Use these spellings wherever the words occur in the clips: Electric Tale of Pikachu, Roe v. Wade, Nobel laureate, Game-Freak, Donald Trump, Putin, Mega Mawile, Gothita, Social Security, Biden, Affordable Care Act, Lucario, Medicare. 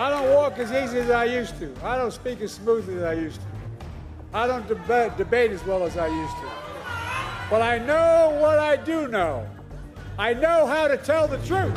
I don't walk as easy as I used to. I don't speak as smoothly as I used to. I don't debate as well as I used to. But I know what I do know. I know how to tell the truth.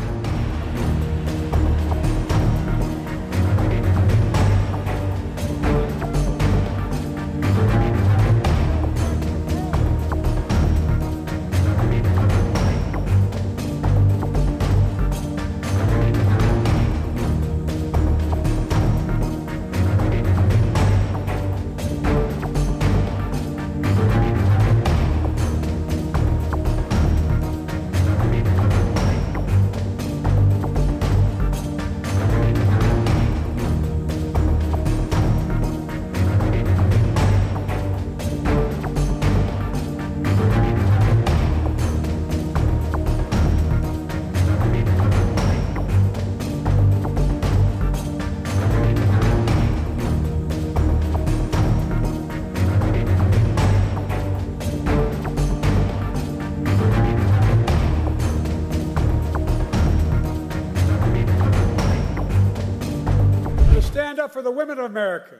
For the women of America.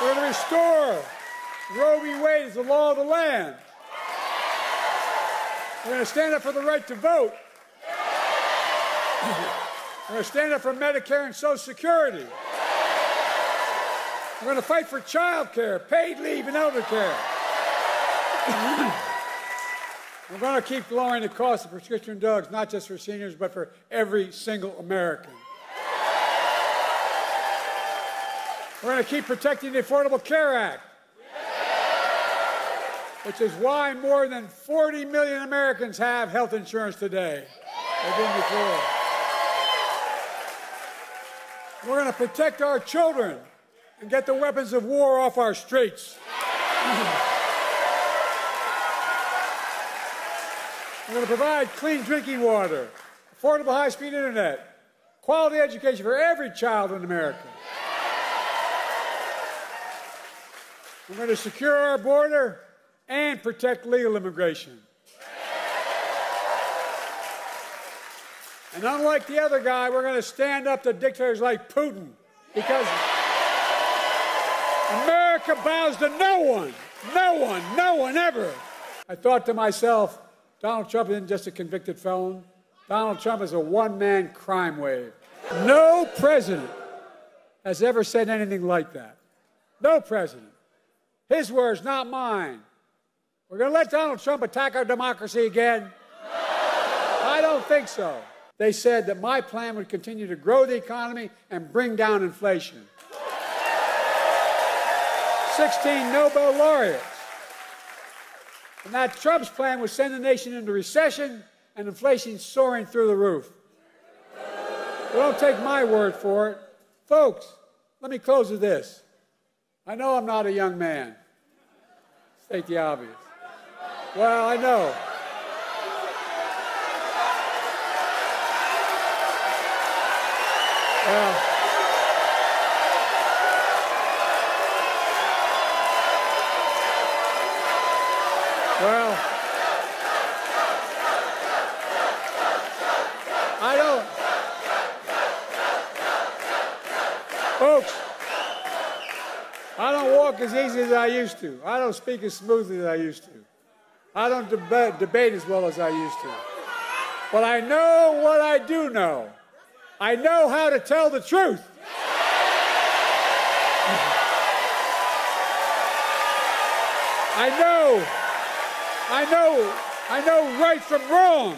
We're going to restore Roe v. Wade as the law of the land. We're going to stand up for the right to vote. We're going to stand up for Medicare and Social Security. We're going to fight for child care, paid leave, and elder care. We're going to keep lowering the cost of prescription drugs, not just for seniors, but for every single American. We're going to keep protecting the Affordable Care Act, which is why more than 40 million Americans have health insurance today. They didn't before. We're going to protect our children and get the weapons of war off our streets. We're going to provide clean drinking water, affordable high-speed internet, quality education for every child in America. We're going to secure our border and protect legal immigration. And unlike the other guy, we're going to stand up to dictators like Putin, because America bows to no one, no one, no one ever. I thought to myself, Donald Trump isn't just a convicted felon. Donald Trump is a one-man crime wave. No president has ever said anything like that. No president. His words, not mine. We're going to let Donald Trump attack our democracy again? I don't think so. They said that my plan would continue to grow the economy and bring down inflation. 16 Nobel laureates. And that Trump's plan would send the nation into recession and inflation soaring through the roof. But don't take my word for it. Folks, let me close with this. I know I'm not a young man. State the obvious. Well, I know. Well, I don't. Folks, I don't walk as easy as I used to. I don't speak as smoothly as I used to. I don't debate as well as I used to. But I know what I do know. I know how to tell the truth. I know right from wrong.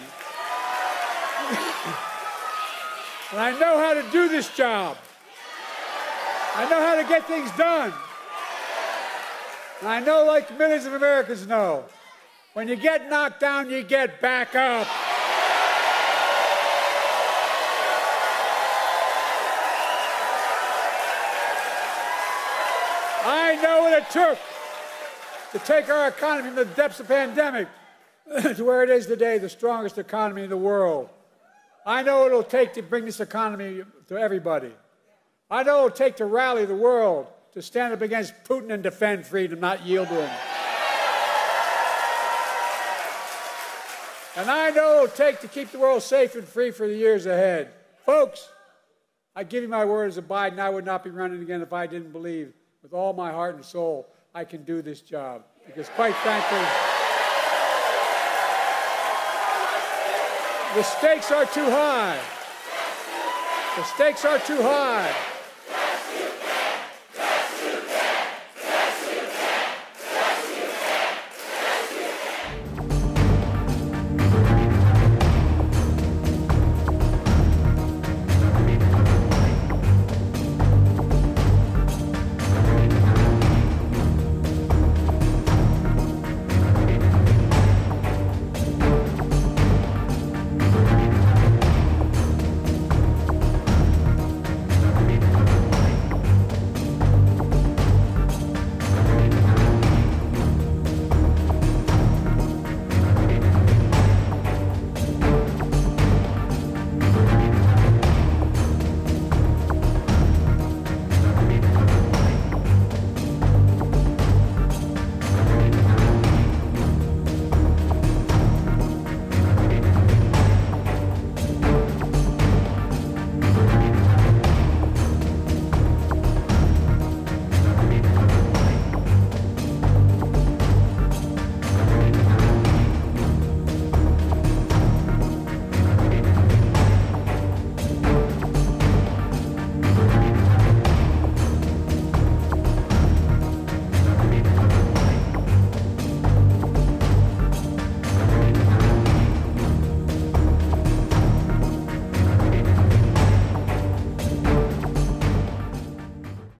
And I know how to do this job. I know how to get things done. And I know, like millions of Americans know, when you get knocked down, you get back up. I know what it took to take our economy from the depths of the pandemic to where it is today, the strongest economy in the world. I know what it'll take to bring this economy to everybody. I know it'll take to rally the world to stand up against Putin and defend freedom, not yield to him. And I know it'll take to keep the world safe and free for the years ahead. Folks, I give you my word as a Biden, I would not be running again if I didn't believe with all my heart and soul I can do this job. Because quite frankly, the stakes are too high. The stakes are too high.